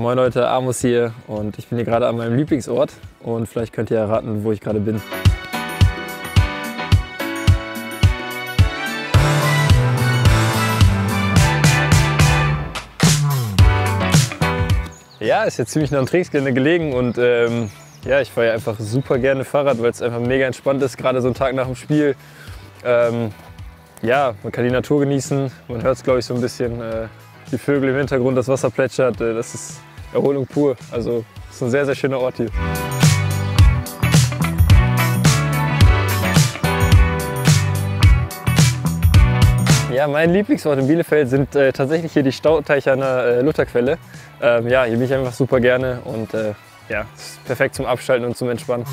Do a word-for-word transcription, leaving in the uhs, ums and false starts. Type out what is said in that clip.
Moin Leute, Amos hier und ich bin hier gerade an meinem Lieblingsort und vielleicht könnt ihr erraten, wo ich gerade bin. Ja, ist jetzt ziemlich nah am Trainingsgelände gelegen und ähm, ja, ich fahre ja einfach super gerne Fahrrad, weil es einfach mega entspannt ist, gerade so einen Tag nach dem Spiel. Ähm, ja, man kann die Natur genießen, man hört es glaube ich so ein bisschen, äh, die Vögel im Hintergrund, das Wasser plätschert, äh, das ist Erholung pur. Also es ist ein sehr, sehr schöner Ort hier. Ja, mein Lieblingsort in Bielefeld sind äh, tatsächlich hier die Stauteiche an der äh, Lutherquelle. Ähm, ja, hier bin ich einfach super gerne und äh, ja, ist perfekt zum Abschalten und zum Entspannen.